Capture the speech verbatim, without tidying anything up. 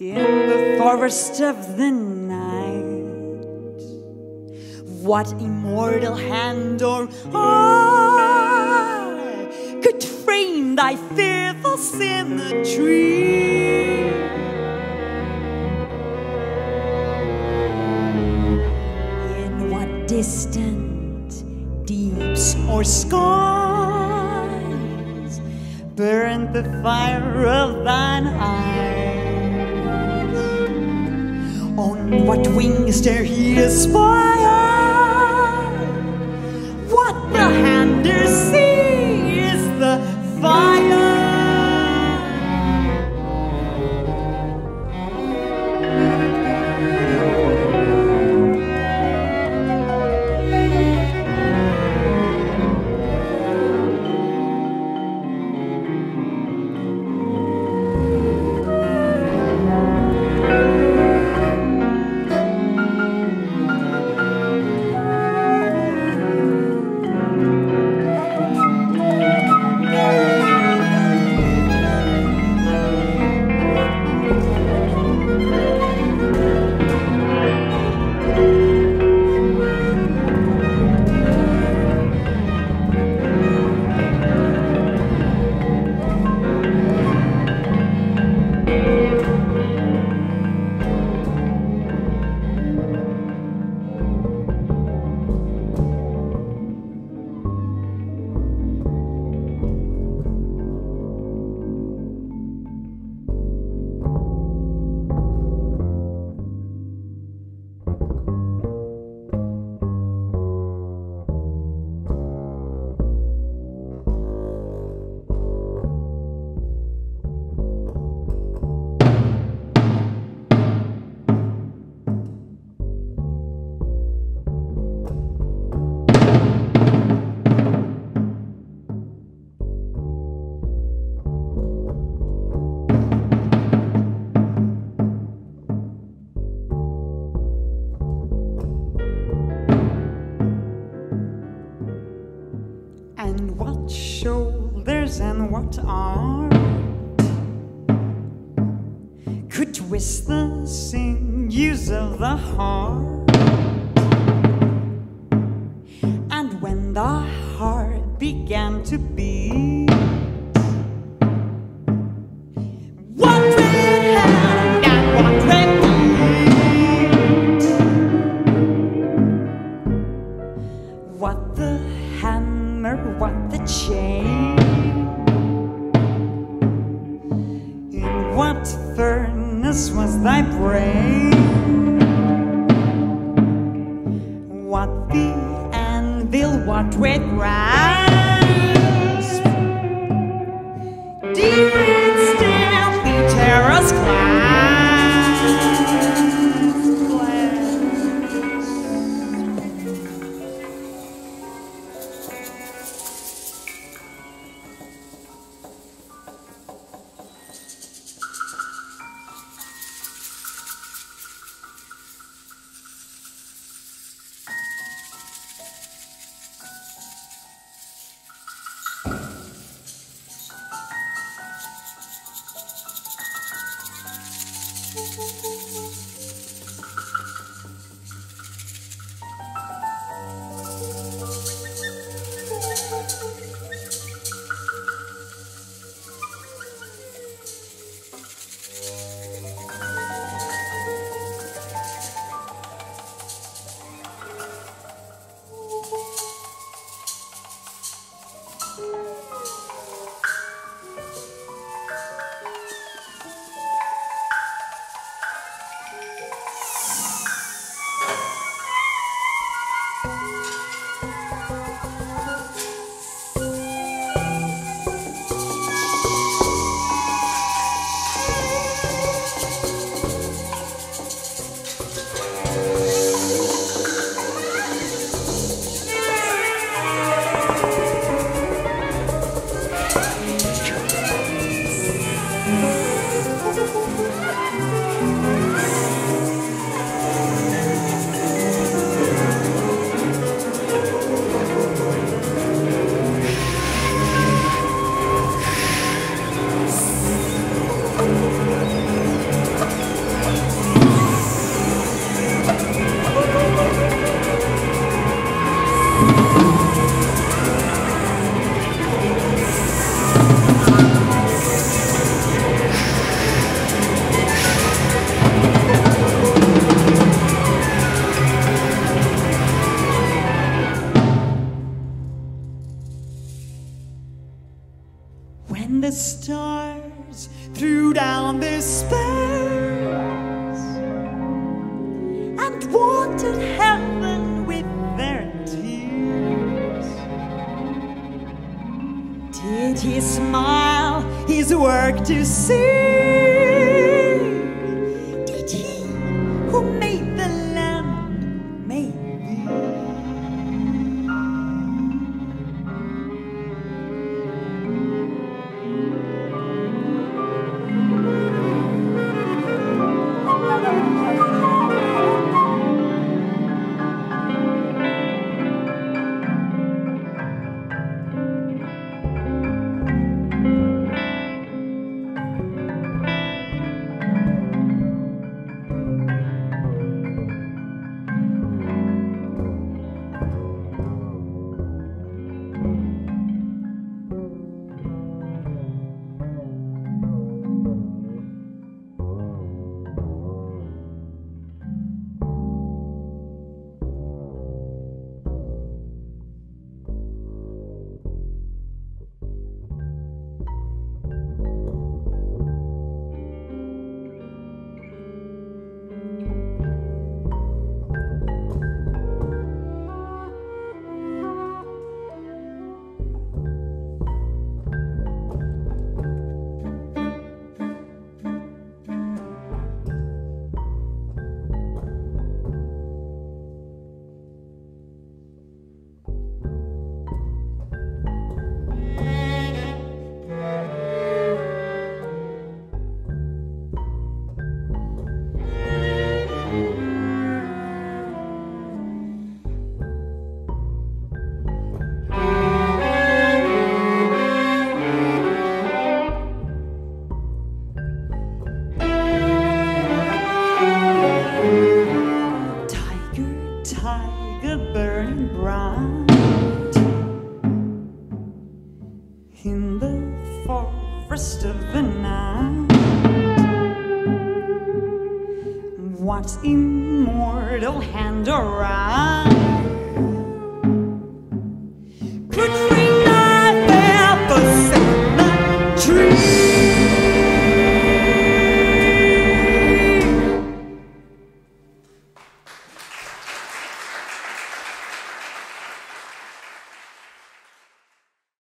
in the forest of the night. What immortal hand or eye could frame thy fearful symmetry? In what distant deeps or skies burned the fire of thine eyes? On what wings dare he aspire? What the hand dare see is the fire. And what shoulders and what arm could twist the sinews of the heart? And when the heart began to beat, what red hand and what red feet? What the hand, what the chain? In what furnace was thy brain? What the anvil, what red grasp? Deep and still the terror's down this stairs and wanted heaven with their tears. Did he smile his work to see? Did he who made the land make in the forest of the night? What immortal hand or eye